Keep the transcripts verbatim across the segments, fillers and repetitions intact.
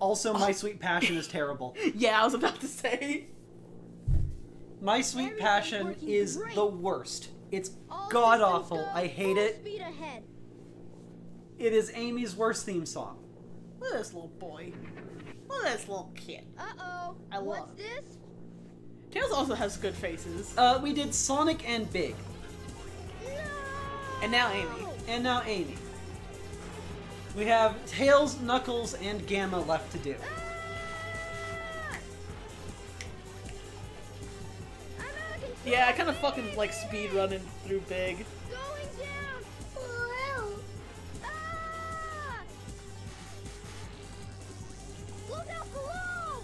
Also, My Sweet Passion is terrible. Yeah, I was about to say. My Sweet Passion is great. The worst. It's god-awful. I hate it. It is Amy's worst theme song. Look at this little boy. Look at this little kid. Uh-oh. I love What's this? Tails also has good faces. Uh, we did Sonic and Big. No! And now Amy. And now Amy. We have Tails, Knuckles, and Gamma left to do. Ah! Yeah, I kind of fucking like speed running through Big. Going down. Wow. Ah! Look out below!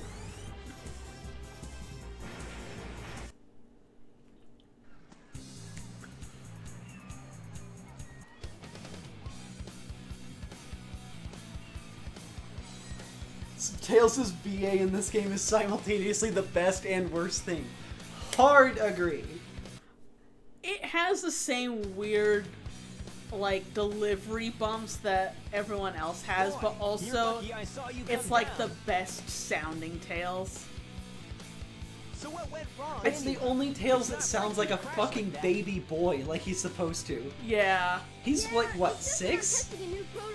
Tails' B A in this game is simultaneously the best and worst thing. Hard agree. It has the same weird, like, delivery bumps that everyone else has, Boy, but also lucky, it's like down. The best sounding Tails. So what went wrong? It's the only Tails that sounds like a fucking like baby boy, like he's supposed to. Yeah. He's yeah, like, what, he's six? A new power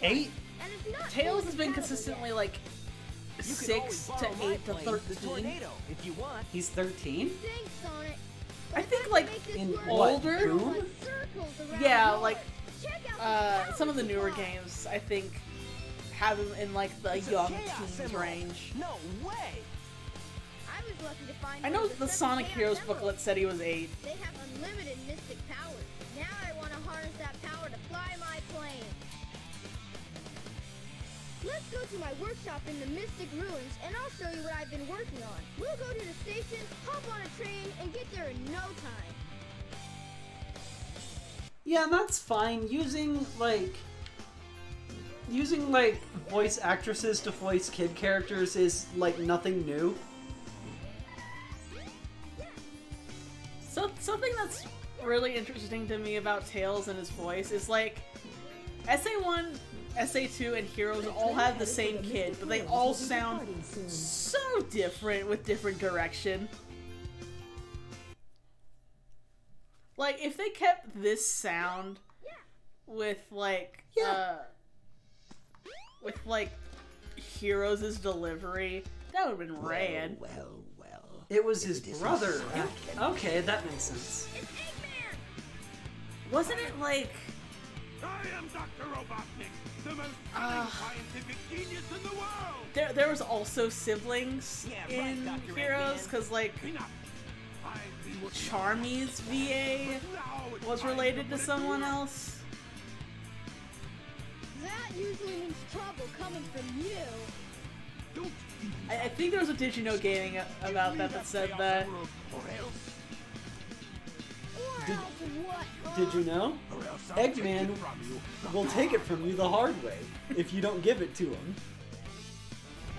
Eight? Tails has been consistently like six to eight to thirteen. If you want. He's thirteen. I think like in older. What, yeah, like uh, some of the newer games I think have him in like the young teens range. No way. I was lucky to find. I know the Sonic Heroes booklet said he was eight. They have unlimited mystic powers. Now I want to harness that power to fly my plane. Let's go to my workshop in the Mystic Ruins, and I'll show you what I've been working on. We'll go to the station, hop on a train, and get there in no time. Yeah, and that's fine. Using, like... Using, like, voice actresses to voice kid characters is, like, nothing new. So, something that's really interesting to me about Tails and his voice is, like, S A one... S A two and Heroes all have the same kid, but they all sound so different with different direction. Like, if they kept this sound with, like, uh, with, like, Heroes' delivery, that would've been rad. Well, well, well. It was his brother. Okay, that makes sense. Wasn't it, like... I am Doctor Robotnik, the most uh, scientific genius in the world! There, there was also siblings yeah, in right, Heroes, because, like, Charmy's V A was related to someone else. That usually means trouble coming from you. I, I think there was a Did You Know Gaming about that that said that. Did, did you know? Eggman will take it from you the hard way if you don't give it to him.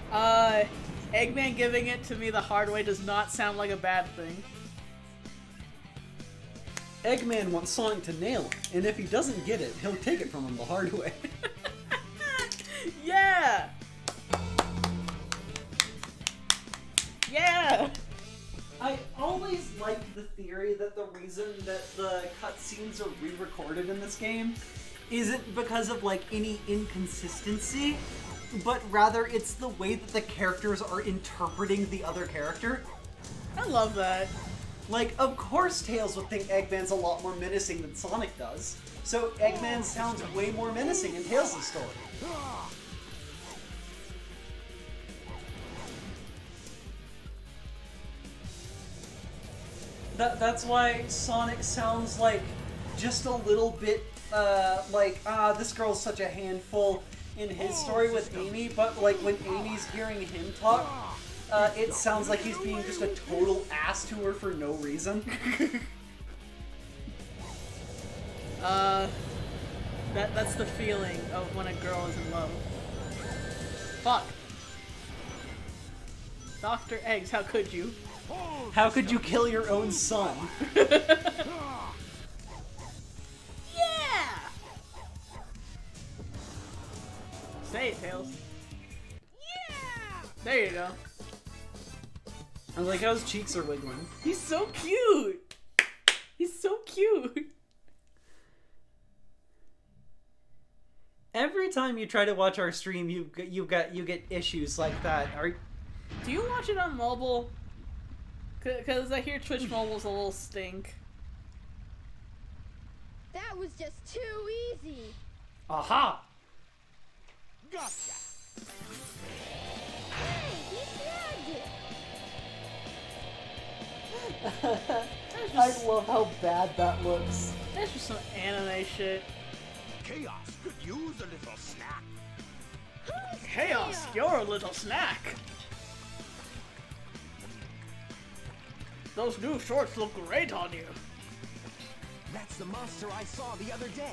Uh, Eggman giving it to me the hard way does not sound like a bad thing. Eggman wants Sonic to nail him, and if he doesn't get it, he'll take it from him the hard way. Yeah! Yeah! I always liked the theory that the reason that the cutscenes are re-recorded in this game isn't because of, like, any inconsistency, but rather it's the way that the characters are interpreting the other character. I love that. Like, of course Tails would think Eggman's a lot more menacing than Sonic does, so Eggman sounds way more menacing in Tails' story. That, that's why Sonic sounds like just a little bit uh, like, ah, this girl's such a handful in his story with Amy, but like when Amy's hearing him talk, uh, it sounds like he's being just a total ass to her for no reason. uh, that that's the feeling of when a girl is in love. Fuck. Doctor Eggs, how could you? How could you kill your own son? Yeah! Say it, Tails. There you go. I like how his cheeks are wiggling. He's so cute! He's so cute! Every time you try to watch our stream, you you got you get issues like that. Are do you watch it on mobile? Because I hear Twitch mobile's a little stink. That was just too easy. Aha! Gotcha. Hey, he snagged it. Just, I love how bad that looks. That's just some anime shit. Chaos could use a little snack. Chaos, Chaos, you're a little snack. Those new shorts look great on you. That's the monster I saw the other day.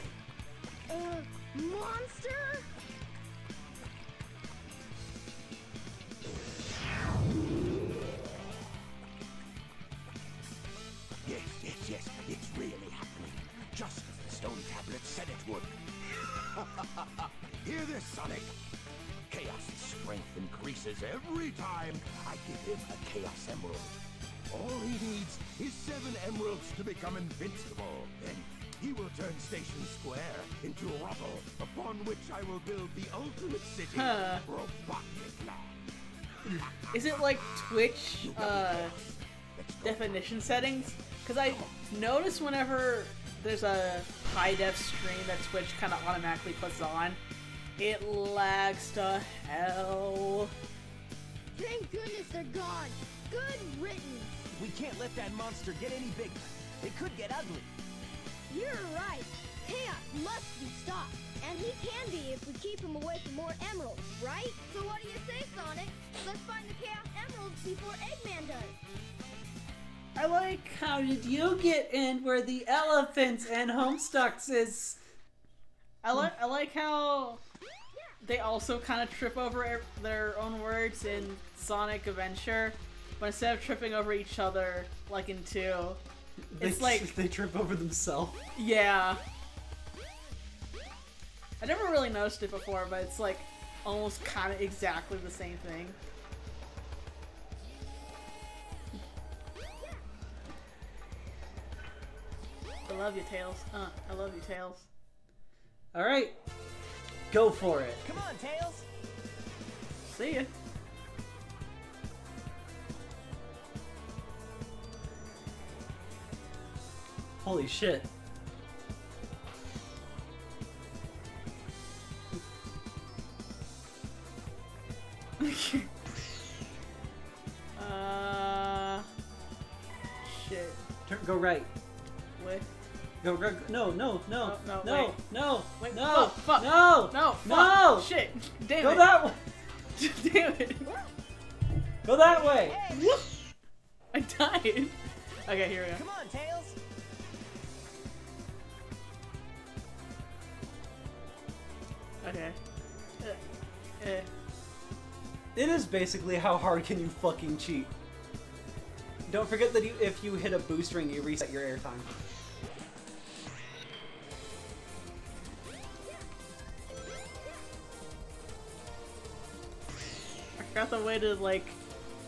Uh, monster? Yes, yes, yes, it's really happening. Just as the stone tablet said it would. Hear this, Sonic. Chaos' strength increases every time I give him a Chaos Emerald. All he needs is seven emeralds to become invincible. Then he will turn Station Square into rubble, upon which I will build the ultimate city, huh. Robotic Land. Is it like Twitch uh, definition settings? Because I notice whenever there's a high def stream that Twitch kind of automatically puts on, it lags to hell. Thank goodness they're gone. Good riddance. We can't let that monster get any bigger. It could get ugly. You're right. Chaos must be stopped. And he can be if we keep him away from more emeralds, right? So what do you say, Sonic? Let's find the Chaos Emeralds before Eggman does. I like how did you get in where the elephants and Homestucks is. I like I like how they also kind of trip over their own words in Sonic Adventure. But instead of tripping over each other, like in two, it's they, like... They trip over themselves. Yeah. I never really noticed it before, but it's like almost kind of exactly the same thing. I love you, Tails. Uh, I love you, Tails. Alright. Go for it. Come on, Tails! See ya. Holy shit. uh... Shit. Turn, go right. What? Go, go, go. No, no, no, no, no, no, wait. no, wait. no, oh, fuck. no, no, fuck. no, shit, damn go it. Go that way. Damn it. Go that way. Hey. I died. Okay, here we go. Come on, Tails. Okay. Uh, uh. It is basically how hard can you fucking cheat. Don't forget that you, if you hit a boost ring, you reset your airtime. I forgot the way to like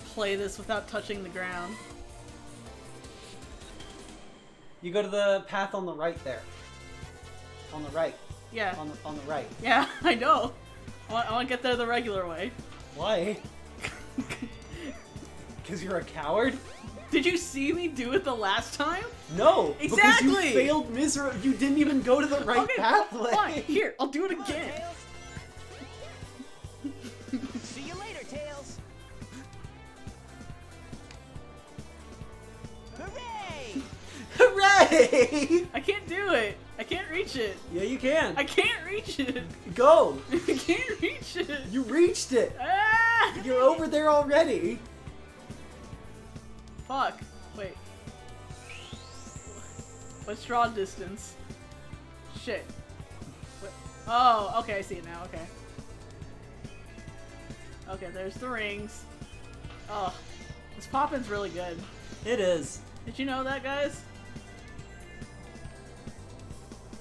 play this without touching the ground. You go to the path on the right there. On the right. Yeah. On the, on the right. Yeah, I know. I want, I want to get there the regular way. Why? Because you're a coward? Did you see me do it the last time? No. Exactly. Because you failed miserably. You didn't even go to the right okay, pathway. Fine. Here, I'll do it Come again. On, see you later, Tails. Hooray! Hooray! I can't do it. I can't reach it. Yeah, you can. I can't reach it. Go. I can't reach it. You reached it. Ah! You're over there already. Fuck. Wait. What's draw distance? Shit. What? Oh, okay, I see it now. Okay. Okay, there's the rings. Oh, this poppin's really good. It is. Did you know that, guys?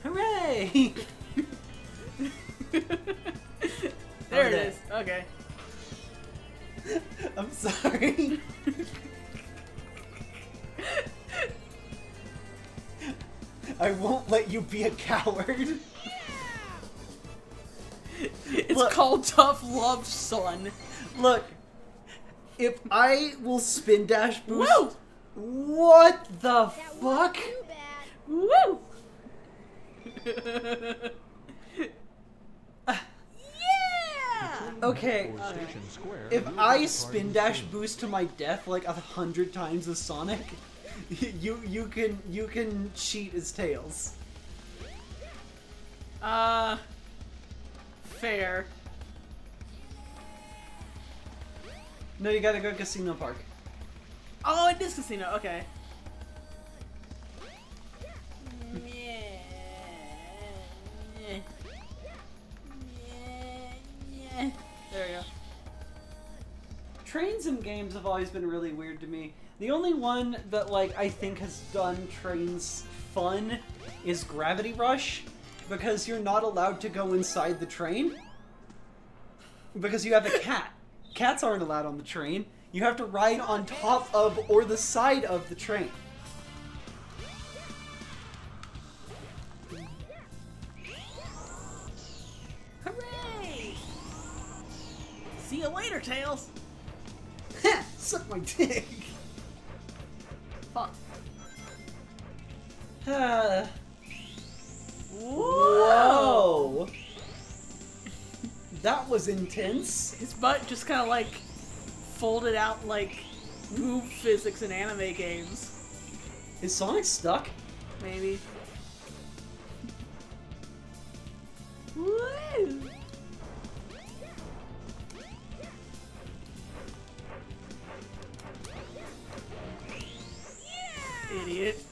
Hooray! there How's it that? is. Okay. I'm sorry. I won't let you be a coward. It's look, called tough love, son. Look, if I will spin dash boost. Woo! What the that fuck? Woo! Yeah! Okay. Uh, if I spin dash boost to my death like a hundred times as Sonic, you you can you can cheat as Tails. Uh. Fair. No, you gotta go to Casino Park. Oh, it is Casino, okay. There we go. Trains and games have always been really weird to me. The only one that, like, I think has done trains fun is Gravity Rush, because you're not allowed to go inside the train. Because you have a cat. Cats aren't allowed on the train. You have to ride on top of or the side of the train. Hooray! See you later, Tails! Ha! Suck my dick! Fuck. Uh. Whoa! Whoa. That was intense. His butt just kind of like folded out like move physics in anime games. Is Sonic stuck? Maybe. Woo! Yeah. Idiot.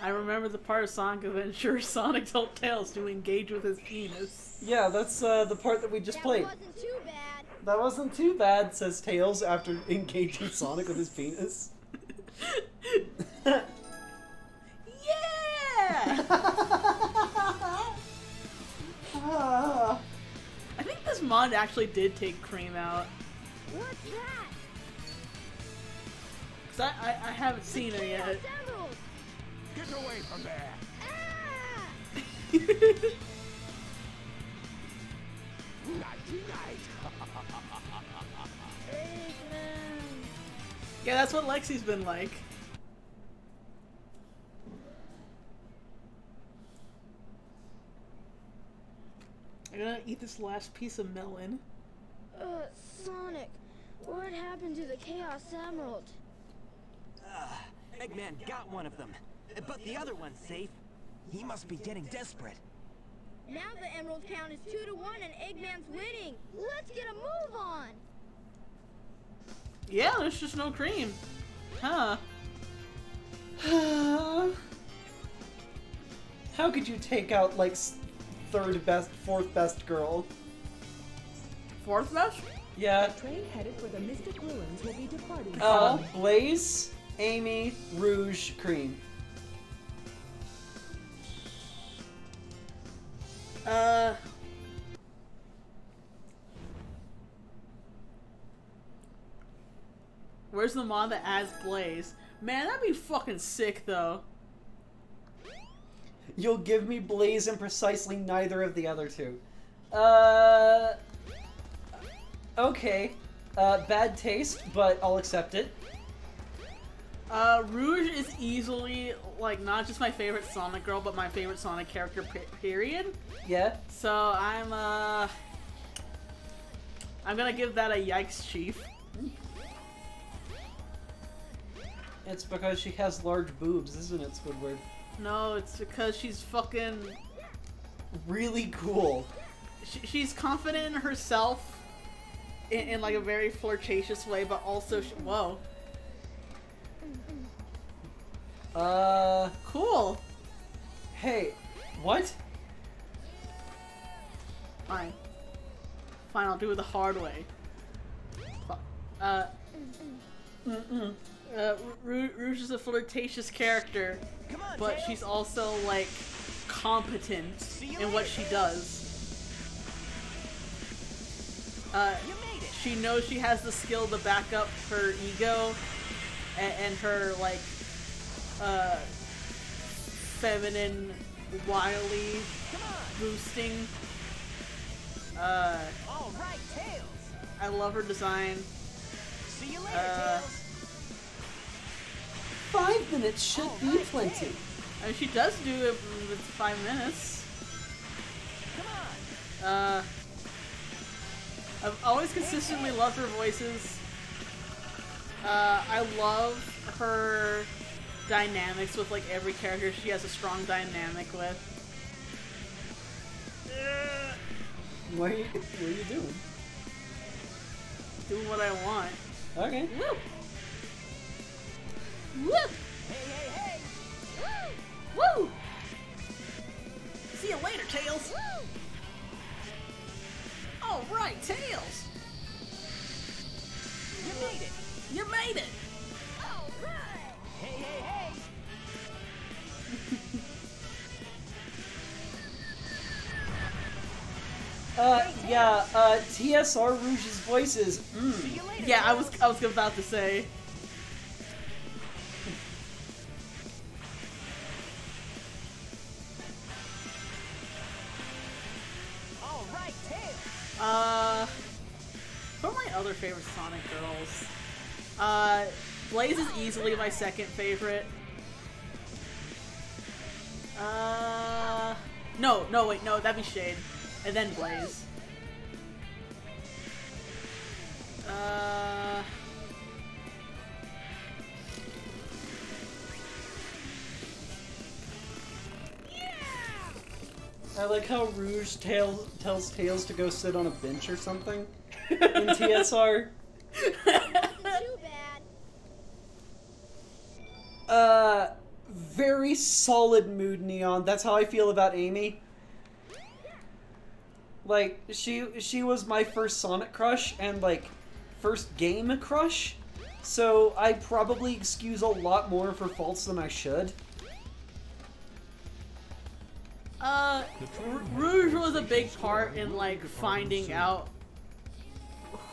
I remember the part of Sonic Adventure Sonic told Tails to engage with his penis. Yeah, that's uh, the part that we just that played. That wasn't too bad. That wasn't too bad, says Tails after engaging Sonic with his penis. Yeah! I think this mod actually did take cream out. What's that? Because I, I, I haven't seen it yet. Emeralds. Get away from there! Ah! Yeah, that's what Lexi's been like. I'm gonna eat this last piece of melon. Uh, Sonic, what happened to the Chaos Emerald? Uh, Eggman got one of them. But the other one's safe. He must be getting desperate. Now the emerald count is two to one and Eggman's winning. Let's get a move on. Yeah, there's just no cream. Huh. How could you take out, like, third best, fourth best girl? Fourth best? Yeah. The train headed for the Mystic Ruins will be departing. Uh, Blaze, Amy, Rouge, Cream. Uh, where's the mod that adds Blaze? Man, that'd be fucking sick, though. You'll give me Blaze and precisely neither of the other two. Uh, okay. Uh, bad taste, but I'll accept it. Uh, Rouge is easily, like, not just my favorite Sonic girl, but my favorite Sonic character, pe period. Yeah. So, I'm, uh... I'm gonna give that a yikes, chief. It's because she has large boobs, isn't it, Squidward? No, it's because she's fucking... really cool. She she's confident in herself in, in, like, a very flirtatious way, but also she whoa. Uh, cool. Hey, what? Fine. Fine, I'll do it the hard way. Uh, mm-mm. uh, Rouge is a flirtatious character, Come on, but Tails. She's also, like, competent in what she does. Uh, she knows she has the skill to back up her ego and, and her, like, uh, feminine wily boosting. Uh, All right, Tails. I love her design. See you later, uh, Tails. Five minutes should All be right, plenty. Tails. I mean, she does do it with five minutes. Come on. Uh, I've always consistently loved her voices. Uh, I love her dynamics with, like, every character she has a strong dynamic with. What are you, what are you doing? Doing what I want. Okay. Woo! Woo! Hey, hey, hey! Woo! Woo! See you later, Tails! Woo! All right, Tails! You made it! You made it! All right! Hey, hey, hey! uh, hey, yeah, uh, T S R Rouge's voices. Mm. See you later, yeah, I was, I was about to say. All right, Tails! Uh, who are my other favorite Sonic girls? Uh, Blaze is easily my second favorite. Uh, no, no, wait, no, that'd be Shade. And then Blaze. Uh, I like how Rouge tell, tells Tails to go sit on a bench or something in T S R. Too bad. Uh, very solid mood, Neon. That's how I feel about Amy. Like, she she was my first Sonic crush and, like, first game crush. So I probably excuse a lot more of her faults than I should. Uh, Rouge was a big part in, like, finding out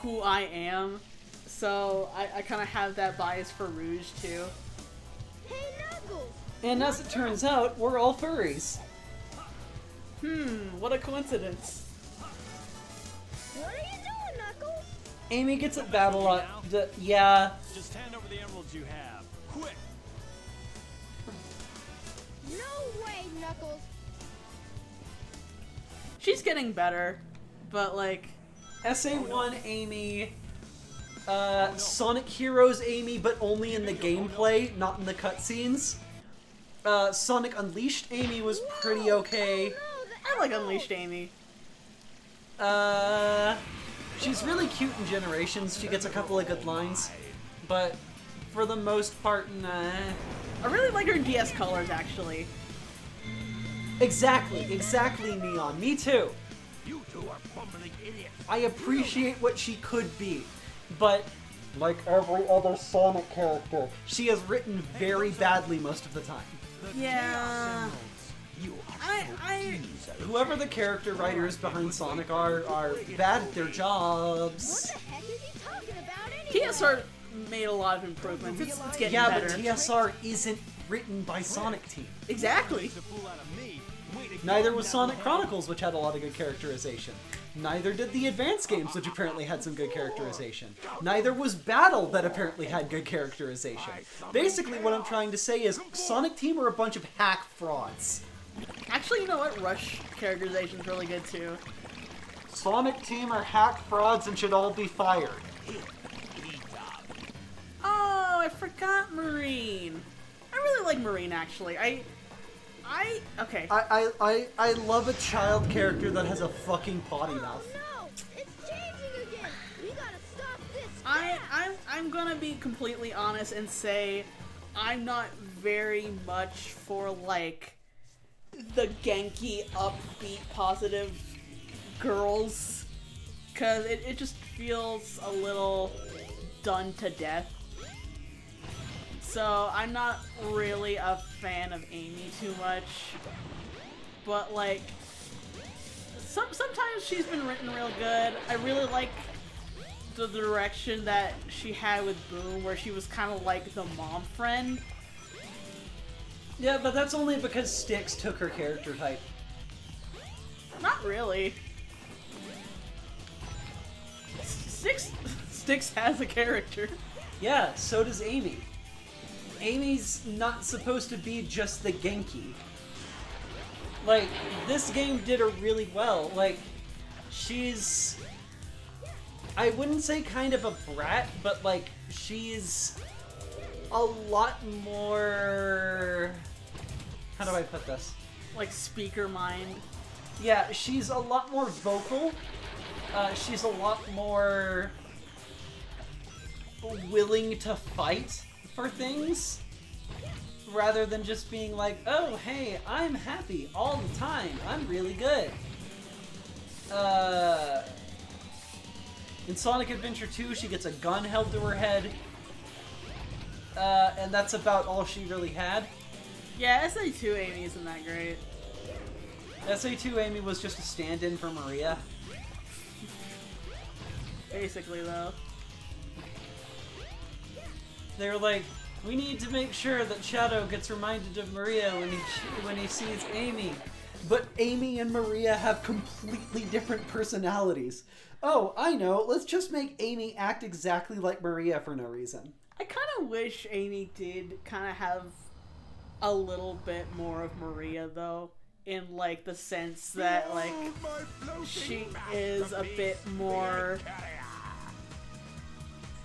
who I am, so I, I kind of have that bias for Rouge, too. Hey, Knuckles! And as it turns out, we're all furries. Hmm, what a coincidence. What are you doing, Knuckles? Amy gets at Battle a lot. The, yeah. Just hand over the emeralds you have. Quick! No way, Knuckles! She's getting better, but like... S A one oh, no. Amy, uh, oh, no. Sonic Heroes Amy, but only in the gameplay, oh, no. not in the cutscenes. Uh, Sonic Unleashed Amy was Whoa. pretty okay. Oh, no, I like Unleashed Amy. Uh, she's really cute in Generations. She gets a couple of good lines, but for the most part, nah. I really like her D S colors, actually. Exactly, exactly, Neon. Me too. You two are bumbling idiots. I appreciate what she could be, but like every other Sonic character, she is written very badly most of the time. Yeah. I, I. Whoever the character writers behind Sonic are are bad at their jobs. What the heck is he talking about anyway? T S R made a lot of improvements. It's, it's getting yeah, better. Yeah, but T S R isn't written by Sonic Team. Exactly. Neither was Sonic Chronicles, which had a lot of good characterization. Neither did the Advance games, which apparently had some good characterization. Neither was Battle, that apparently had good characterization. Basically, what I'm trying to say is Sonic Team are a bunch of hack frauds. Actually, you know what? Rush characterization's really good, too. Sonic Team are hack frauds and should all be fired. Oh, I forgot Marine. I really like Marine, actually. I... I... Okay. I, I, I, I love a child character that has a fucking potty mouth. Oh, no! It's changing again! We gotta stop this! I, I'm, I'm gonna be completely honest and say I'm not very much for, like, the Genki, upbeat, positive girls. Because it, it just feels a little done to death. So I'm not really a fan of Amy too much, but like some sometimes she's been written real good. I really like the direction that she had with Boom, where she was kind of like the mom friend. Yeah, but that's only because Styx took her character type. Not really. Styx, Styx has a character. Yeah, so does Amy. Amy's not supposed to be just the Genki. Like, this game did her really well. Like, she's... I wouldn't say kind of a brat, but, like, she's a lot more... How do I put this? Like, speaker mind. Yeah, she's a lot more vocal. Uh, she's a lot more willing to fight for things, rather than just being like, oh, hey, I'm happy all the time. I'm really good. Uh... In Sonic Adventure two, she gets a gun held to her head. Uh, and that's about all she really had. Yeah, S A two Amy isn't that great. S A two Amy was just a stand-in for Maria. Basically, though. They were like, we need to make sure that Shadow gets reminded of Maria when he, when he sees Amy. But Amy and Maria have completely different personalities. Oh, I know. Let's just make Amy act exactly like Maria for no reason. I kind of wish Amy did kind of have a little bit more of Maria, though. In, like, the sense that, like, she is a bit more...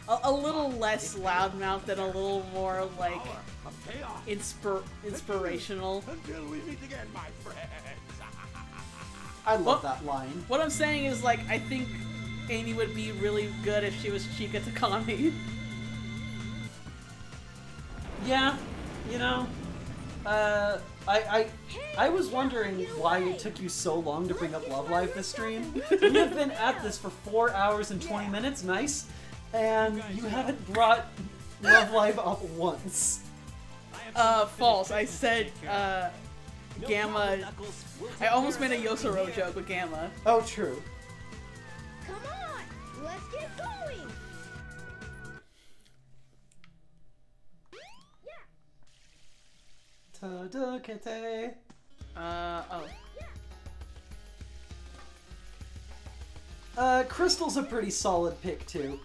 A, a little less loudmouth and a little more, like, inspir inspirational. Until we meet again, my friends. I love that line. What I'm saying is, like, I think Amy would be really good if she was Chika Takami. Yeah, you know, uh, I, I, I was wondering why it took you so long to bring up Love Live this stream. We have been at this for four hours and twenty minutes, nice, and you haven't brought Love Live up once. Uh, false. I said, uh, Gamma. I almost made a Yosoro joke with Gamma. Oh, true. Come on, let's get going. Todokete. Uh, oh. Uh, Crystal's a pretty solid pick, too.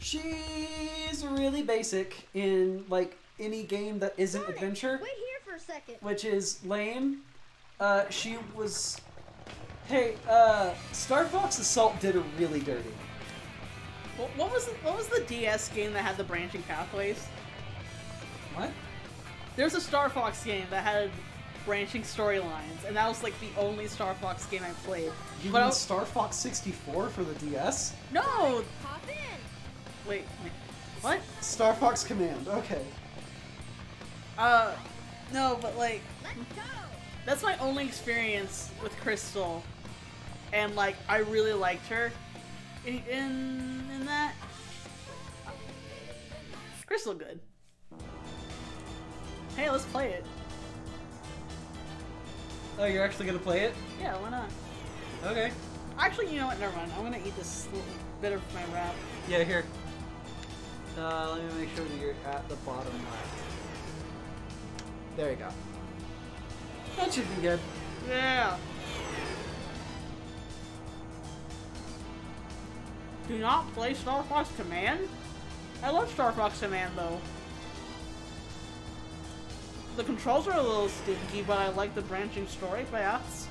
She's really basic in, like, any game that isn't Sonic, adventure. Wait here for a second. Which is lame. Uh, she was... Hey, uh, Star Fox Assault did her really dirty. What, what was the, what was the D S game that had the branching pathways? What? There's a Star Fox game that had branching storylines, and that was like the only Star Fox game I played. You but mean was... Star Fox sixty-four for the D S? No! Hop in. Wait, wait, what? Star Fox Command, okay. Uh, no, but like... Let's go. That's my only experience with Crystal, and like, I really liked her in, in, in that. Crystal good. Hey, let's play it. Oh, you're actually gonna play it? Yeah, why not? Okay. Actually, you know what? Never mind. I'm gonna eat this little bit of my wrap. Yeah, here. Uh, let me make sure that you're at the bottom left. There you go. That should be good. Yeah. Do not play Star Fox Command? I love Star Fox Command, though. The controls are a little stinky, but I like the branching story paths.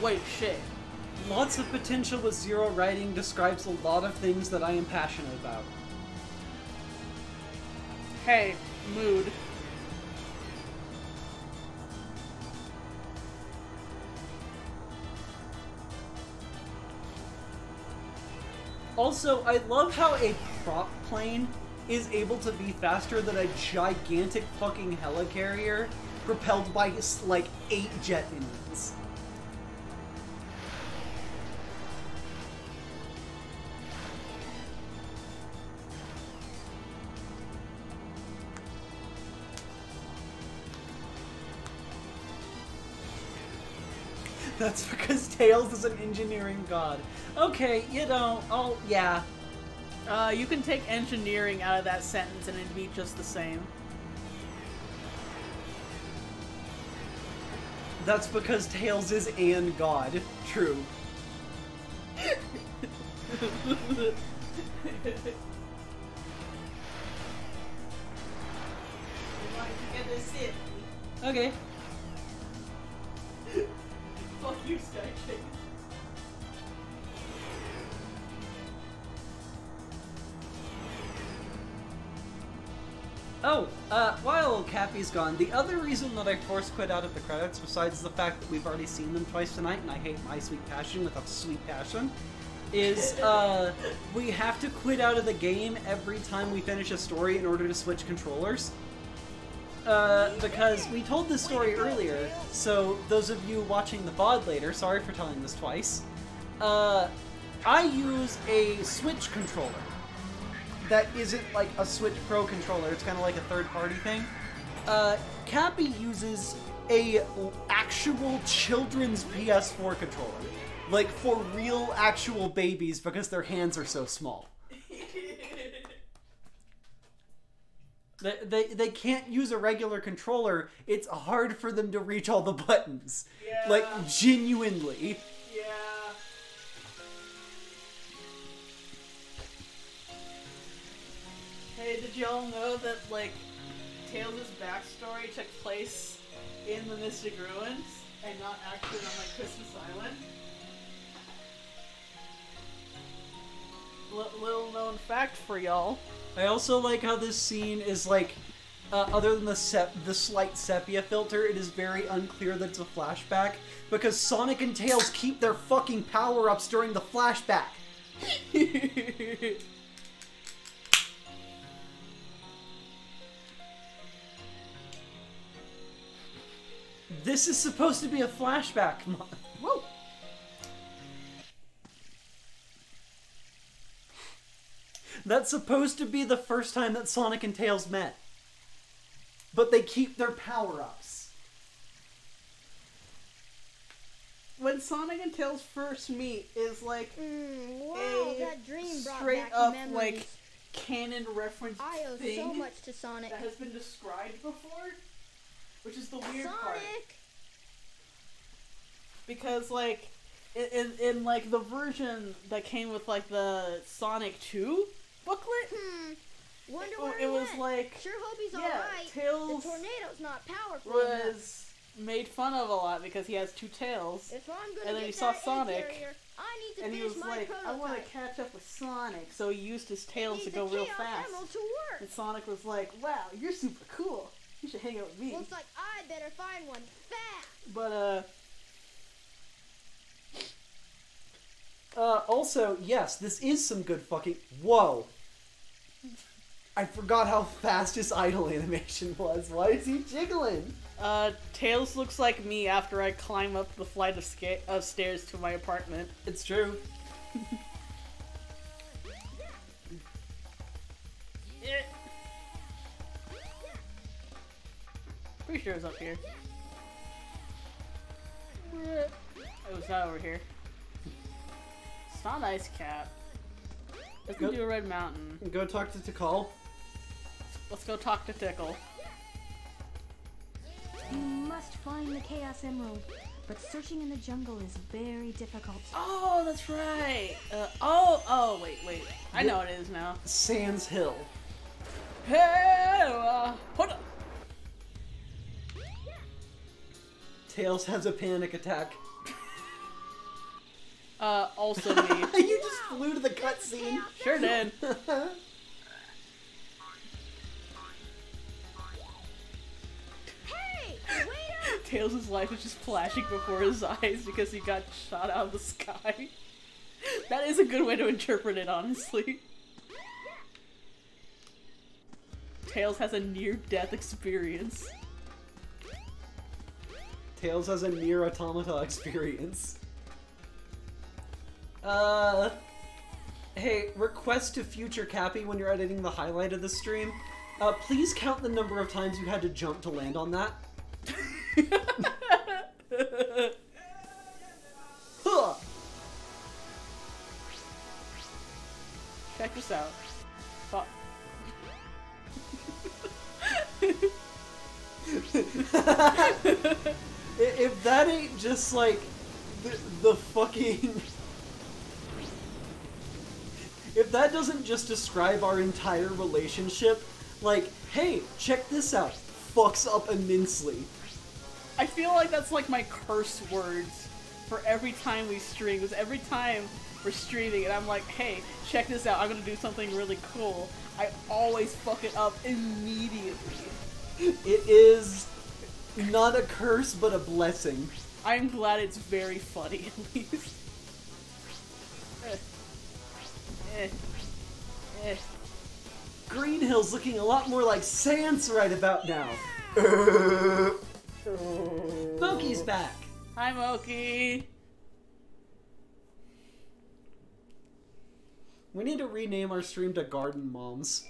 Wait, shit. Lots of potential with zero writing describes a lot of things that I am passionate about. Hey, mood. Also, I love how a prop plane is able to be faster than a gigantic fucking helicarrier propelled by, like, eight jet engines. That's because Tails is an engineering god. Okay, you know, oh, yeah. Uh, you can take engineering out of that sentence and it'd be just the same. That's because Tails is an god. True. Okay. Fuck you, Sky King. Oh, uh, while Cappy's gone, the other reason that I force quit out of the credits, besides the fact that we've already seen them twice tonight, and I hate My Sweet Passion with a sweet passion, is, uh, we have to quit out of the game every time we finish a story in order to switch controllers. Uh, because we told this story earlier, so those of you watching the V O D later, sorry for telling this twice, uh, I use a Switch controller. That isn't like a Switch Pro controller, it's kind of like a third-party thing. Uh, Cappy uses a actual children's P S four controller. Like, for real, actual babies, because their hands are so small. They, they, they can't use a regular controller. It's hard for them to reach all the buttons. Yeah. Like, genuinely. Yeah. Hey, did y'all know that, like, Tails' backstory took place in the Mystic Ruins and not actually on, like, Christmas Island? L little known fact for y'all. I also like how this scene is, like, uh, other than the sep the slight sepia filter, it is very unclear that it's a flashback, because Sonic and Tails keep their fucking power-ups during the flashback. This is supposed to be a flashback. Whoa. That's supposed to be the first time that Sonic and Tails met. But they keep their power-ups. When Sonic and Tails first meet is like mm, wow, a straight-up, like, canon reference thing. I owe so much to Sonic. That has been described before, which is the weird Sonic. part. Because, like, in, in, like, the version that came with, like, the Sonic two... booklet? Hmm. Wonder where it, it was went. like sure hope he's yeah, alright. Tails. The tornado's not powerful. Was enough. made fun of a lot because he has two tails. If I'm gonna and then he saw Sonic. Interior, I need to and he was my like, prototype. I want to catch up with Sonic, so he used his tails to go real fast. To work. And Sonic was like, wow, you're super cool. You should hang out with me. Looks like I better find one fast. But uh Uh, also, yes, this is some good fucking... Whoa! I forgot how fast his idle animation was. Why is he jiggling? Uh, Tails looks like me after I climb up the flight of, sca of stairs to my apartment. It's true. Pretty sure it was up here. It was not over here. It's not Ice Cap. Let's go do a Red Mountain. Go talk to Tickle. Let's go talk to Tickle. You must find the Chaos Emerald, but searching in the jungle is very difficult. Oh, that's right. Uh, oh, oh, wait, wait. I know what it is now. Sands Hill. Hey, uh, hold up. Tails has a panic attack. Uh, also me. You just flew to the cutscene. Sure did. Hey, wait up. Tails' life is just flashing before his eyes because he got shot out of the sky. That is a good way to interpret it, honestly. Tails has a near-death experience. Tails has a near-automata experience. Uh, hey, request to future Cappy when you're editing the highlight of the stream. Uh, please count the number of times you had to jump to land on that. so. But if that ain't just like the, the fucking if that doesn't just describe our entire relationship, like, hey, check this out, fucks up immensely. I feel like that's like my curse words for every time we stream, because every time we're streaming and I'm like, hey, check this out, I'm gonna do something really cool, I always fuck it up immediately. It is not a curse, but a blessing. I'm glad it's very funny, at least. eh. Eh. Eh. Green Hill's looking a lot more like Sans right about now. Moki's back! Hi, Moki! We need to rename our stream to Garden Moms.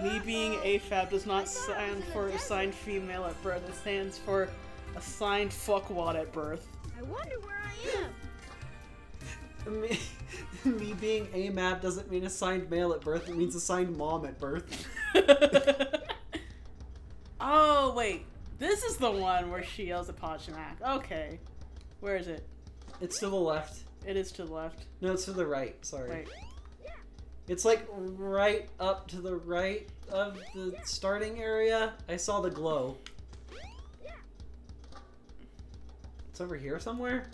Me being A F A B does not stand for assigned female at birth. It stands for assigned fuckwad at birth. I wonder where I am. me, me being A M A B doesn't mean assigned male at birth. It means assigned mom at birth. Oh wait, this is the one where she yells at Podshimak. Okay, where is it? It's to the left. It is to the left. No, it's to the right. Sorry. Wait. It's like right up to the right of the starting area. I saw the glow. It's over here somewhere?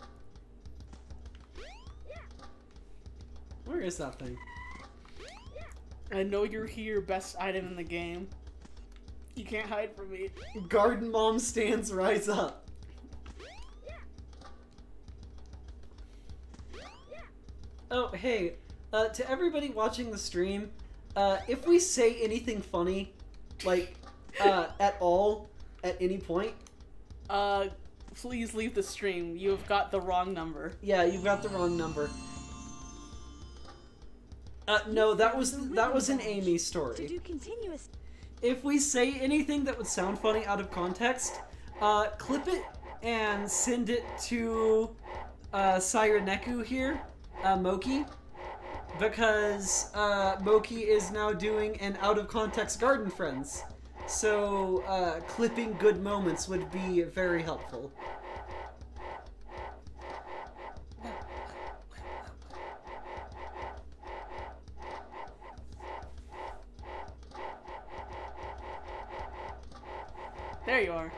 Where is that thing? I know you're here, best item in the game. You can't hide from me. Garden Mom stands, rise up. Oh, hey. Uh, to everybody watching the stream, uh, if we say anything funny, like, uh, at all, at any point, uh, please leave the stream. You have got the wrong number. Yeah, you've got the wrong number. Uh, no, that was that was an Amy story. If we say anything that would sound funny out of context, uh, clip it and send it to uh, Sireneku here, uh, Moki. Because uh, Moki is now doing an out-of-context Garden Friends, so uh, clipping good moments would be very helpful. There you are.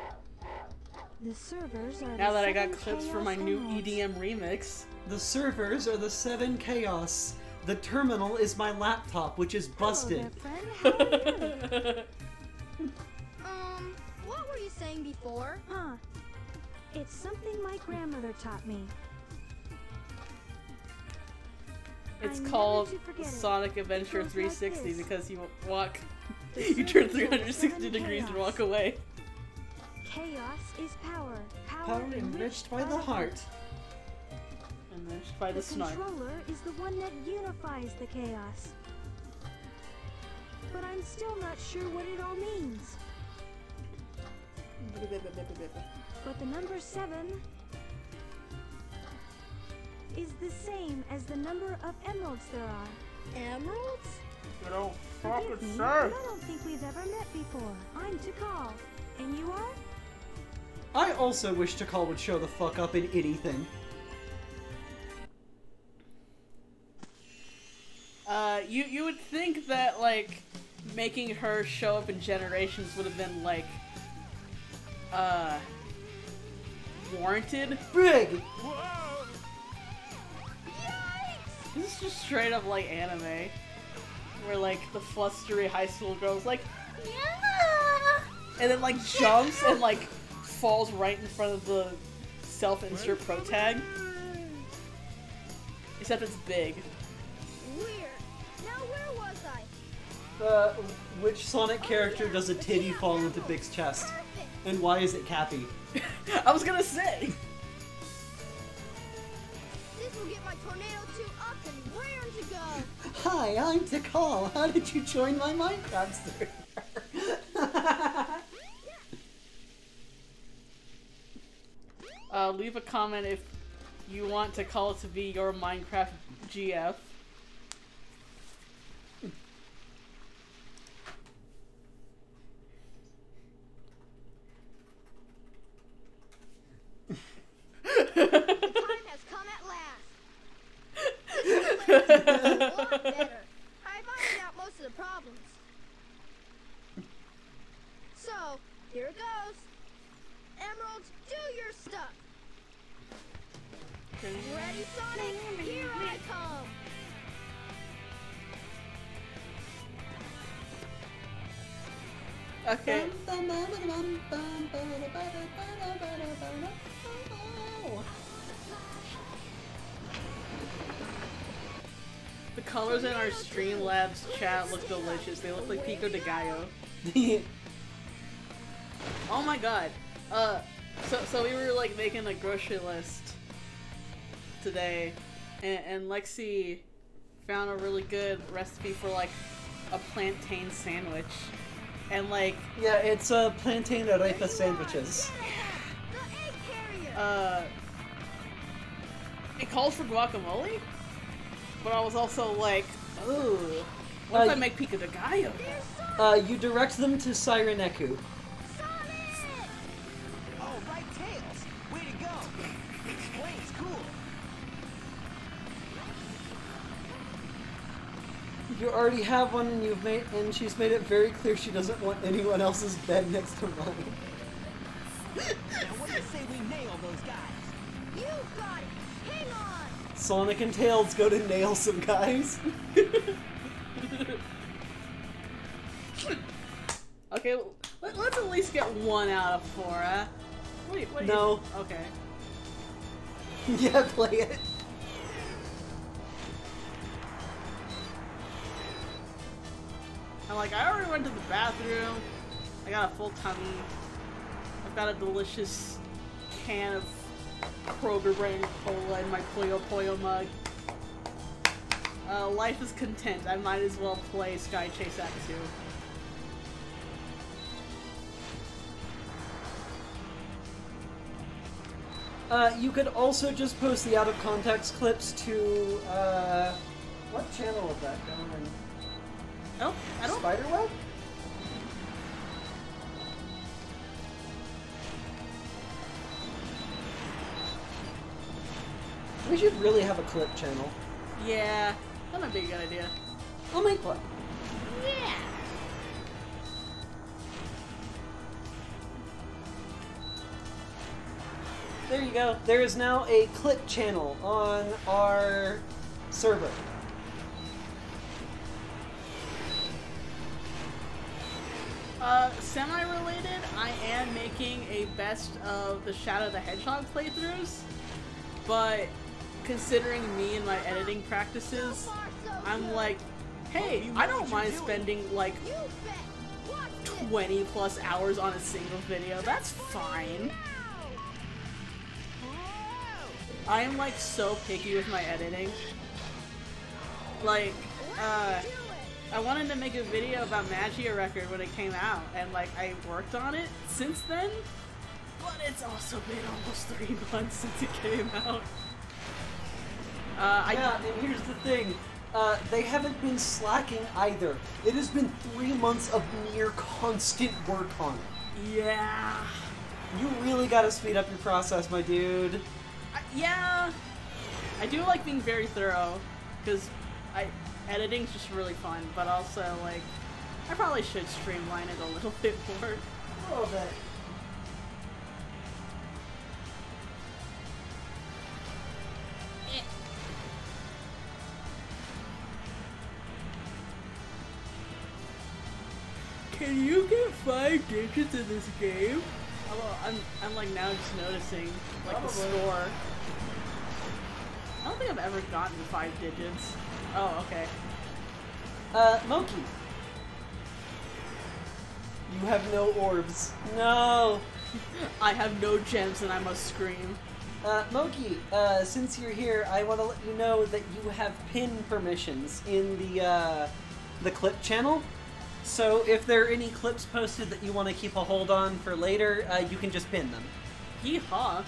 The servers are now that I got clips for my new E D M remix. The servers are the seven chaos. The terminal is my laptop, which is busted. Hello there, um, what were you saying before? Huh. It's something my grandmother taught me. It's I called Sonic Adventure three sixty like because you walk, you turn three hundred sixty degrees chaos. And walk away. Chaos is power. Power, power enriched by, by the heart. By the, the controller is the one that unifies the chaos. But I'm still not sure what it all means. But the number seven is the same as the number of emeralds there are. Emeralds? You don't fucking say. I don't think we've ever met before. I'm Takal, and you are? I also wish Takal would show the fuck up in anything. Uh, you, you would think that, like, making her show up in Generations would have been, like, uh, warranted? Big! Whoa! Yikes! This is just straight up, like, anime. Where, like, the flustery high school girl's like, yeah! And then, like, jumps and, like, falls right in front of the self-insert pro tag. Except it's big. Uh, which Sonic character oh, yeah. does a titty yeah, fall into Big's chest? Perfect. And why is it Cappy? I was gonna say! This will get my tornado two up and raring to go! Hi, I'm Takal. How did you join my Minecraft server? leave a comment if you want to call to be your Minecraft G F. Okay. The colors in our Streamlabs chat look delicious. They look like pico de gallo. Oh my god. Uh, so so we were like making a grocery list today, and, and Lexi found a really good recipe for like a plantain sandwich. And like, yeah, it's a uh, plantain arepa sandwiches. Yeah. Uh, it calls for guacamole, but I was also like, ooh, what uh, if I make pico de gallo? Uh, you direct them to Sireneku. Oh, right, Tails, way to go! Explains cool. You already have one, and you've made. And she's made it very clear she doesn't want anyone else's bed next to mine. Now what do you say we nail those guys? You got it! Hang on! Sonic and Tails go to nail some guys. Okay, well, let, let's at least get one out of four, huh? Wait, what no. You, okay. Yeah, play it. I'm like, I already went to the bathroom, I got a full tummy, I've got a delicious can of Kroger brand cola in my Puyo Puyo mug. Uh, life is content, I might as well play Sky Chase Act two. Uh, you could also just post the out of context clips to, uh, what channel is that going on? Oh, I don't. Spiderweb? We should really have a clip channel. Yeah, that might be a good idea. I'll make one. Yeah. There you go. There is now a clip channel on our server. Uh, semi-related, I am making a best of the Shadow the Hedgehog playthroughs, but considering me and my editing practices, I'm like, hey, I don't mind spending like twenty plus hours on a single video, that's fine. I am like so picky with my editing. Like, uh... I wanted to make a video about Magia Record when it came out, and like I worked on it since then, but it's also been almost three months since it came out. Uh, I yeah, and here's the thing, uh, they haven't been slacking either. It has been three months of near constant work on it. Yeah. You really gotta speed up your process, my dude. I, yeah. I do like being very thorough, because I... Editing's just really fun, but also, like, I probably should streamline it a little bit more. A little bit. Yeah. Can you get five digits in this game? Oh, I'm, I'm, like, now just noticing, like, probably. The score. I don't think I've ever gotten five digits. Oh, okay. Uh, Moki. You have no orbs. No! I have no gems and I must scream. Uh, Moki, uh, since you're here, I want to let you know that you have pin permissions in the, uh, the clip channel. So if there are any clips posted that you want to keep a hold on for later, uh, you can just pin them. Yeehaw!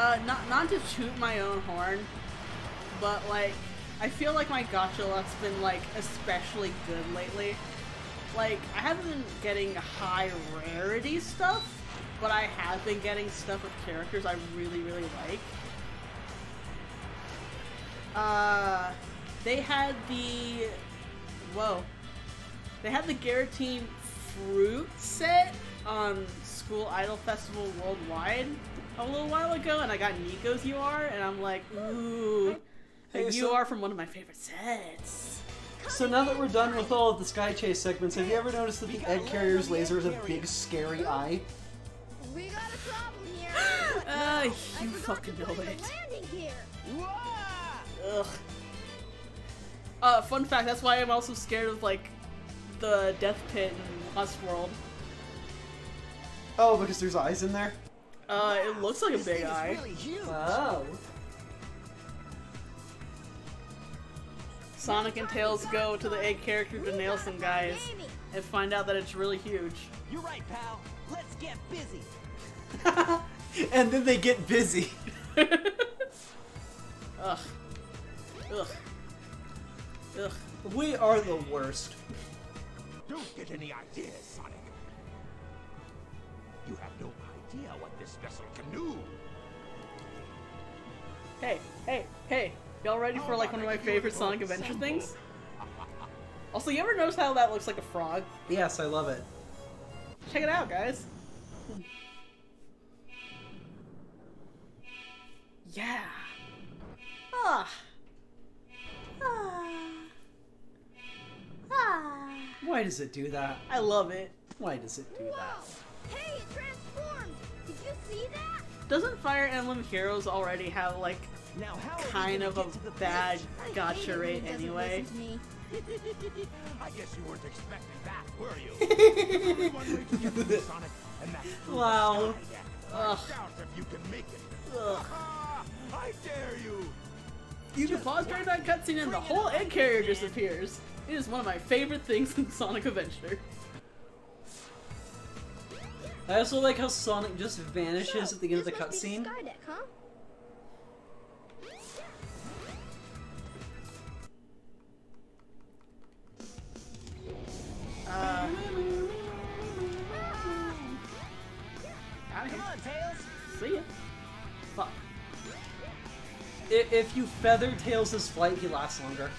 Uh, not, not to toot my own horn, but, like, I feel like my gacha luck's been, like, especially good lately. Like, I haven't been getting high rarity stuff, but I have been getting stuff with characters I really, really like. Uh, they had the... Whoa. They had the Giratina fruit set on School Idol Festival Worldwide a little while ago, and I got Nico's U R, and I'm like, ooh, hey, a so U R from one of my favorite sets. So now that we're done with all of the Sky Chase segments, have you ever noticed that the egg carrier's laser has a big, scary eye? We got a problem here. Ah, uh, you fucking know it. Ugh. Uh, fun fact, that's why I'm also scared of, like, the Death Pit in Westworld. Oh, because there's eyes in there? Uh, wow, it looks like a big eye. Really huge. Oh. Sonic and Tails go to the egg character to nail some guys and find out that it's really huge. You're right, pal. Let's get busy. And then they get busy. Ugh. Ugh. Ugh. We are the worst. Don't get any ideas, Sonic. You have no idea what this vessel can do. Hey, hey, hey. Y'all ready for like one of my favorite Sonic Adventure things? Also, you ever notice how that looks like a frog? Yes, I love it. Check it out, guys. Yeah. Ah. Ah. Ah. Why does it do that? I love it. Why does it do Whoa. that? Hey, it transformed! Did you see that? Doesn't Fire Emblem Heroes already have, like, now, how kind of a bad gacha rate anyway? I guess you weren't expecting that, were you? One way to get to the Sonic, and that's wow. Ugh. If you can make it. Ugh. I dare you! You just pause during that cutscene and the whole egg carrier disappears. It is one of my favorite things in Sonic Adventure. I also like how Sonic just vanishes so, at the end of the cutscene. Huh? Uh, Come on, Tails. See ya. Fuck. If, if you feather Tails' flight, he lasts longer.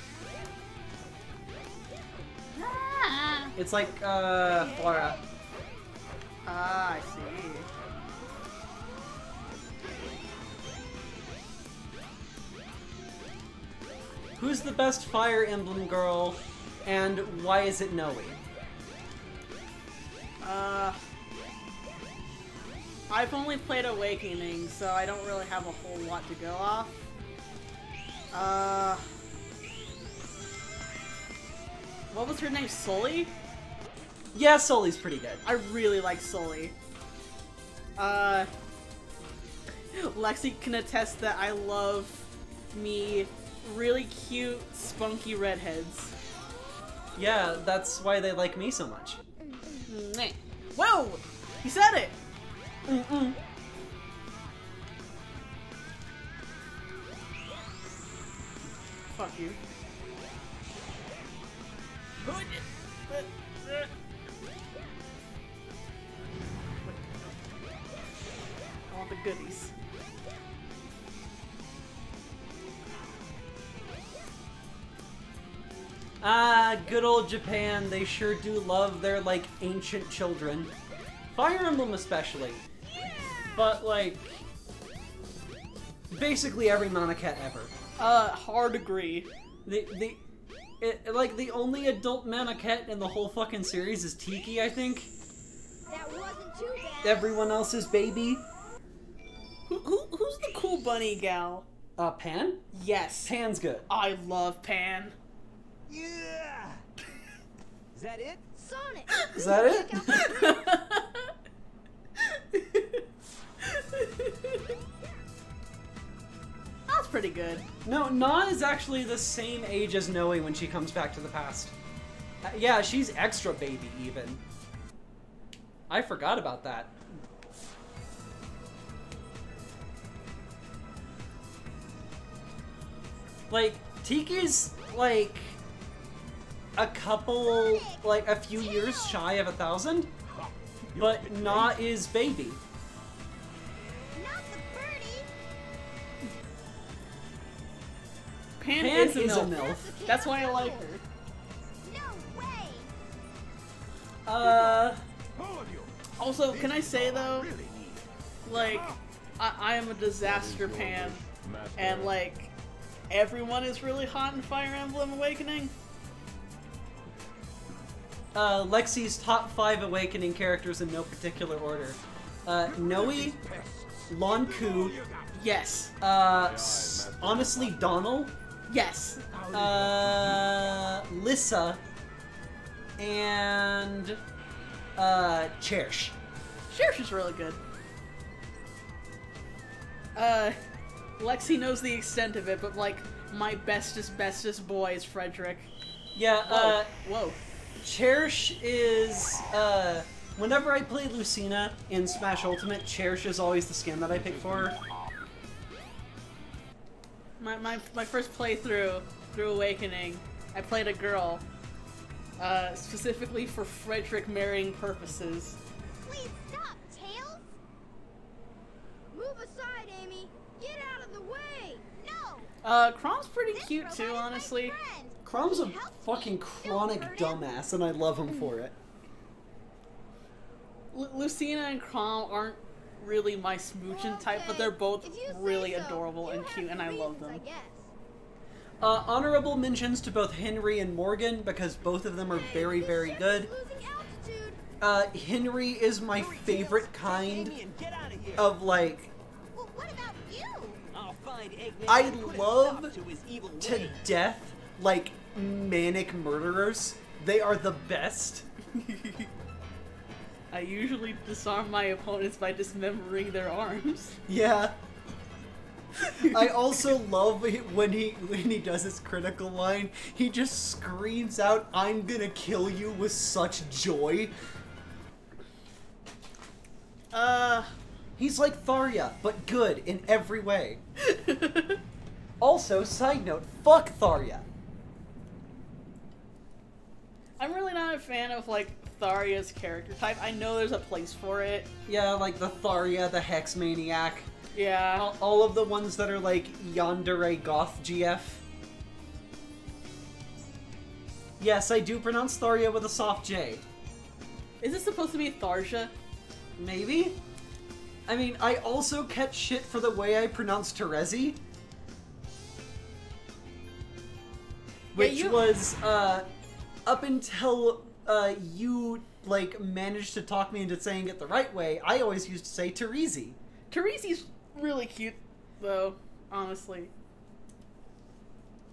Ah. It's like uh, Flora. Ah, I see. Who's the best Fire Emblem girl, and why is it Noe? Uh, I've only played Awakening, so I don't really have a whole lot to go off. Uh, what was her name? Sully? Yeah, Sully's pretty good. I really like Sully. Uh, Lexi can attest that I love me really cute, spunky redheads. Yeah, that's why they like me so much. Whoa! He said it! Mm-mm. Fuck you. All the goodies. Ah, good old Japan. They sure do love their, like, ancient children. Fire Emblem especially. Yeah! But, like, basically every Nanakat ever. Uh, hard agree. The, the, it, like, the only adult Nanakat in the whole fucking series is Tiki, I think. That wasn't too bad. Everyone else is baby. Who, who, who's the cool bunny gal? Uh, Pan? Yes. Pan's good. I love Pan. Yeah! Is that it? Sonic! Is that it? That's pretty good. No, Na is actually the same age as Noe when she comes back to the past. Uh, yeah, she's extra baby even. I forgot about that. Like, Tiki's, like, a couple, like, a few years shy of a thousand, but not his baby. Pan, Pan is, is a milf. milf. That's why I like her. No way. Uh. Also, can I say though, like, I, I am a disaster Pan, and like, everyone is really hot in Fire Emblem Awakening. Uh, Lexi's top five Awakening characters in no particular order: uh, Noe, Lanku. Yes. Uh, s honestly, Donald. Yes. Uh, Lissa and uh, Cherish. Cherish is really good. Uh, Lexi knows the extent of it, but like my bestest, bestest boy is Frederick. Yeah. Uh, whoa. whoa. Cherish is uh, whenever I play Lucina in Smash Ultimate, Cherish is always the skin that I pick for her. My, my, my first playthrough, through Awakening, I played a girl, uh, specifically for Frederick marrying purposes. Please stop, Tails! Move aside, Amy! Get out of the way! No! Uh, Crom's pretty this cute too, honestly. Crom's a fucking chronic dumbass, and I love him for it. L Lucina and Crom aren't really my smoochin' well, okay. type, but they're both really so. adorable you and cute, and I reasons, love them. I guess. Uh, honorable mentions to both Henry and Morgan, because both of them are very, very good. Uh, Henry is my favorite kind of, like... Well, what about you? I love to death, like, manic murderers. They are the best. I usually disarm my opponents by dismembering their arms. Yeah. I also love when he when he does his critical line. He just screams out, "I'm gonna kill you," with such joy. Uh, he's like Tharya, but good in every way. Also, side note, fuck Tharya. I'm really not a fan of like Tharya's character type. I know there's a place for it. Yeah, like the Tharya, the Hex Maniac. Yeah. All, all of the ones that are like Yandere Goth G F. Yes, I do pronounce Tharya with a soft J. Is this supposed to be Tharja? Maybe? I mean, I also catch shit for the way I pronounce Terezi. Which yeah, you... was, uh, up until... Uh, you, like, managed to talk me into saying it the right way. I always used to say Terezi. Terezi's really cute, though, honestly.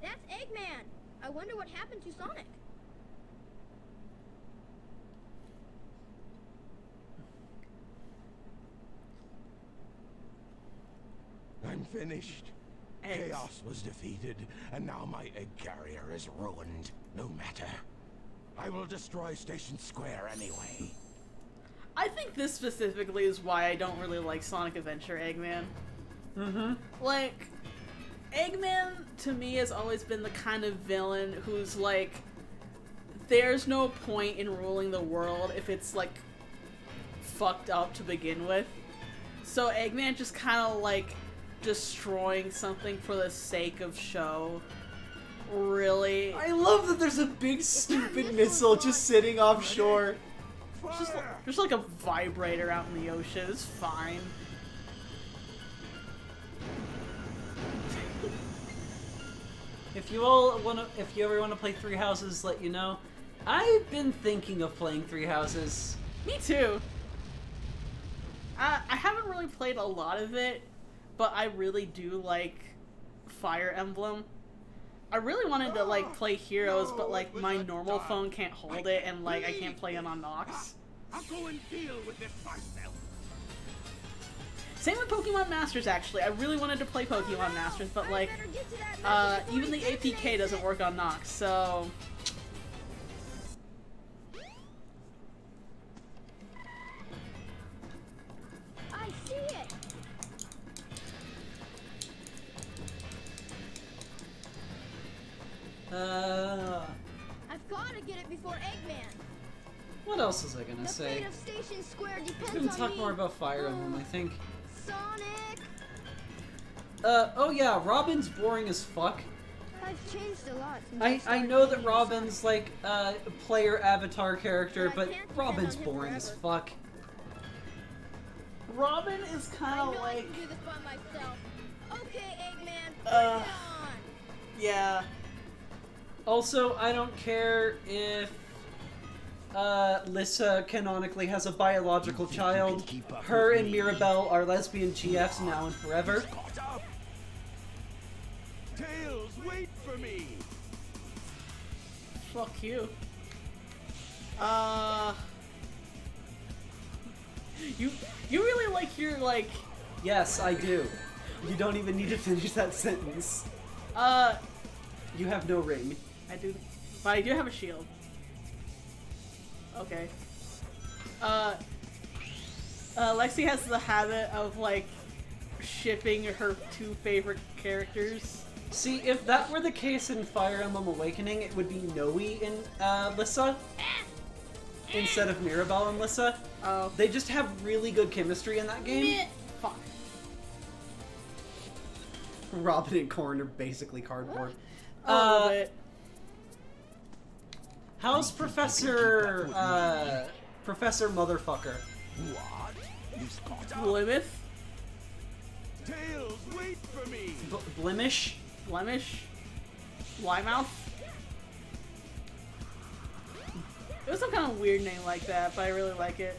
That's Eggman. I wonder what happened to Sonic. I'm finished. Eggs. Chaos was defeated, and now my egg carrier is ruined. No matter. I will destroy Station Square anyway. I think this specifically is why I don't really like Sonic Adventure Eggman. Mm-hmm. Like, Eggman, to me, has always been the kind of villain who's like, there's no point in ruling the world if it's, like, fucked up to begin with. So Eggman just kind of, like, destroying something for the sake of show. Really? I love that there's a big stupid missile just sitting offshore. It's just, there's like a vibrator out in the ocean. It's fine. If you all want to, if you ever want to play Three Houses, let you know. I've been thinking of playing Three Houses. Me too. I, I haven't really played a lot of it, but I really do like Fire Emblem. I really wanted to, like, play Heroes, no, but, like, my normal dog. phone can't hold I it, and, like, I can't play it on Nox. I'll go and deal with this myself. Same with Pokemon Masters, actually. I really wanted to play Pokemon oh, no. Masters, but, like, uh, even the A P K doesn't work on Nox, so... I see it! Uh, I've got to get it before Eggman. What else was I gonna the say? Fate of Station Square depends we didn't talk on more me. about Fire Emblem, uh, I think. Sonic. Uh oh yeah, Robin's boring as fuck. I've changed a lot. I I know that Robin's like a uh, player avatar character, but, but Robin's boring forever. as fuck. Robin is kind of like. I can do this by myself. Okay, Eggman. Uh, put it on. Yeah. Also, I don't care if uh, Lissa canonically has a biological child. Her and Mirabelle are lesbian G Fs now and forever. Tails, wait for me. Fuck you. Uh. You you really like your like. Yes, I do. You don't even need to finish that sentence. Uh. You have no ring. I do, but I do have a shield. Okay. Uh, uh, Lexi has the habit of, like, shipping her two favorite characters. See, if that were the case in Fire Emblem Awakening, it would be Noe and, uh, Lissa. Instead of Mirabelle and Lissa. Oh. They just have really good chemistry in that game. Fuck. Robin and Corn are basically cardboard. What? Uh, it. How's Professor, uh, Professor Motherfucker? What? Blemish? Tails, wait for me! B blemish? Blemish? Blymouth? It was some kind of weird name like that, but I really like it.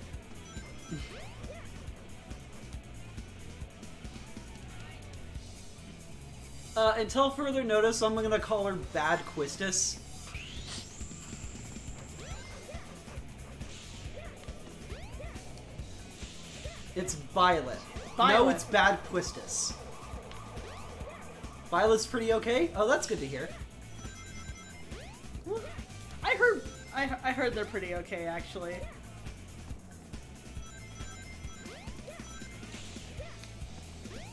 uh, until further notice, I'm gonna call her Bad Quistis. It's Violet. Violet. No, it's Bad Quistis. Violet's pretty okay. Oh, that's good to hear. I heard, I, I heard they're pretty okay, actually.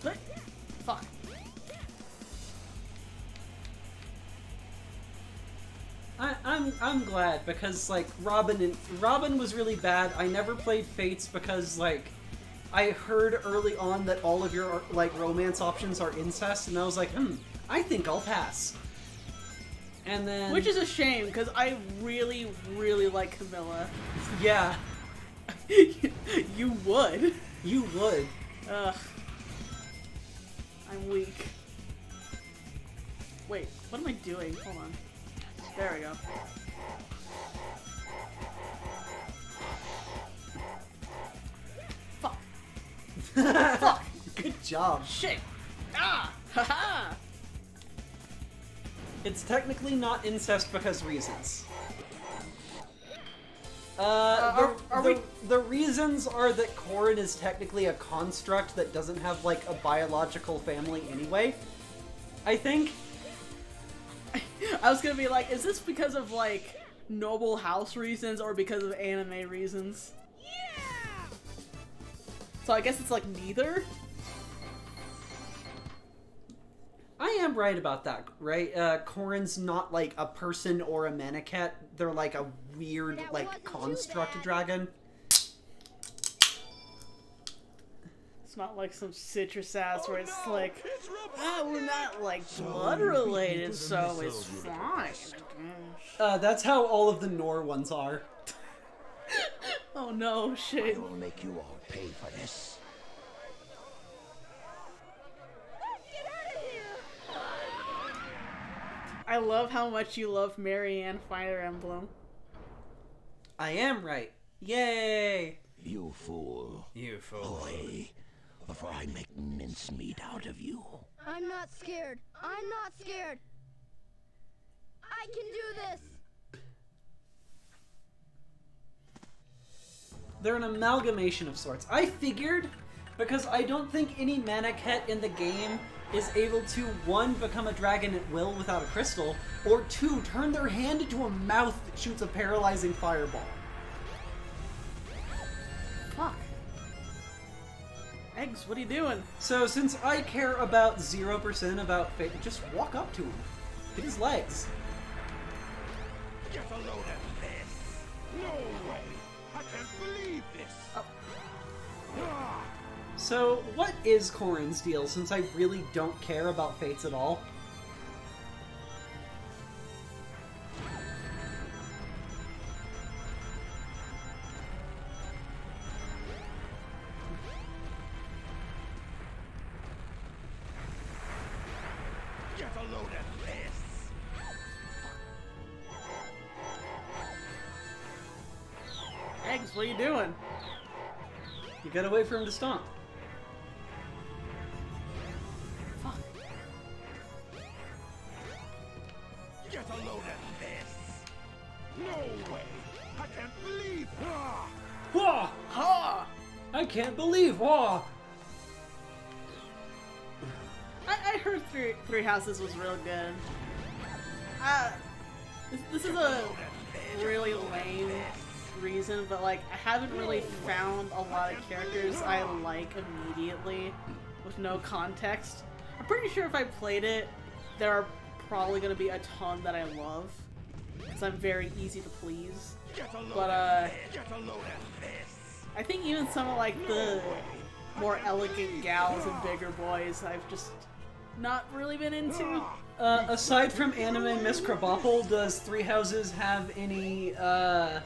What? Fuck. I, I'm I'm glad because like Robin and Robin was really bad. I never played Fates because like. I heard early on that all of your, like, romance options are incest, and I was like, hmm, I think I'll pass. And then... Which is a shame, because I really, really like Camilla. Yeah. You would. You would. Ugh. I'm weak. Wait, what am I doing? Hold on. There we go. Fuck! Good job. Shit! Ah! Haha! It's technically not incest because reasons. Uh, uh the, are, are the, we... the reasons are that Corrin is technically a construct that doesn't have, like, a biological family anyway, I think. I was gonna be like, is this because of, like, noble house reasons or because of anime reasons? So I guess it's like neither? I am right about that, right? Uh, Corrin's not like a person or a manicat. They're like a weird, that like, construct dragon. It's not like some citrus ass oh, where it's no, like, it's oh, we're not like blood related, so it's fine. Uh, that's how all of the Nor ones are. Oh no, shit. I will make you all pay for this. Let's get out of here. I love how much you love Mary and Fire Emblem. I am right. Yay! You fool. You fool. Away, before I make mincemeat out of you. I'm not scared. I'm not scared. I can do this. They're an amalgamation of sorts. I figured, because I don't think any Manicat in the game is able to, one, become a dragon at will without a crystal, or two, turn their hand into a mouth that shoots a paralyzing fireball. Fuck. Eggs, what are you doing? So, since I care about zero percent about fate, just walk up to him. Hit his legs. get a load of this. No way. I can't believe this. Oh. Ah. So, what is Corin's deal, since I really don't care about Fates at all? Get a load of this! Eggs, what are you doing? You gotta wait for him to stomp. Get a load of this! No way! I can't believe! Ah! Wah! Ha! I can't believe! Wah! I, I heard Three Three Houses was real good. Uh, this, this is a really lame reason, but like I haven't really found a lot of characters I like immediately with no context. I'm pretty sure if I played it, there are probably gonna be a ton that I love, because I'm very easy to please. But uh, I think even some of like the more elegant gals and bigger boys I've just not really been into. Uh, aside from anime Miss Krabappel, does Three Houses have any uh,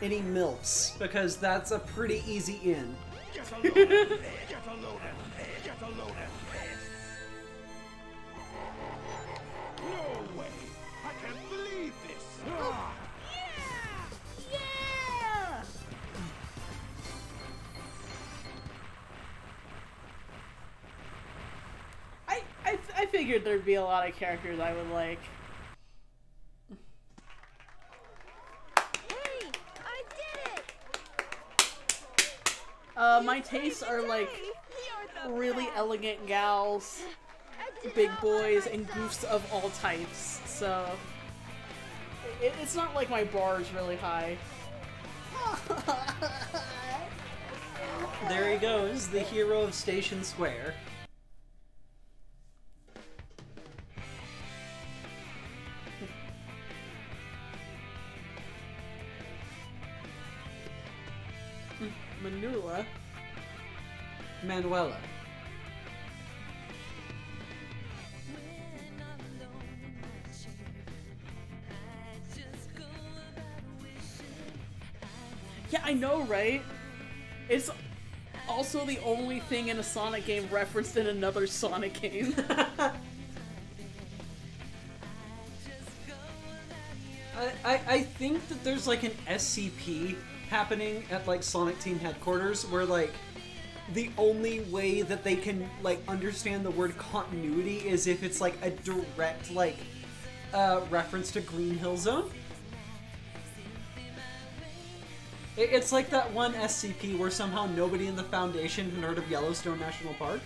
any milfs? Because that's a pretty easy in. Get a load of this. Get a load of this. Get a load of this. No way! I can't believe this! Oh, yeah! Yeah! I, I I figured there'd be a lot of characters I would like. Hey! I did it! Uh, my tastes are like really elegant gals, big boys, and goofs of all types, so it, it's not like my bar is really high. There he goes, the hero of Station Square. Manula. Manuela. Yeah, I know, right? It's also the only thing in a Sonic game referenced in another Sonic game. I, I I think that there's like an S C P happening at like Sonic Team headquarters where like the only way that they can like understand the word continuity is if it's like a direct like uh, reference to Green Hill Zone. It's like that one S C P where somehow nobody in the Foundation had heard of Yellowstone National Park.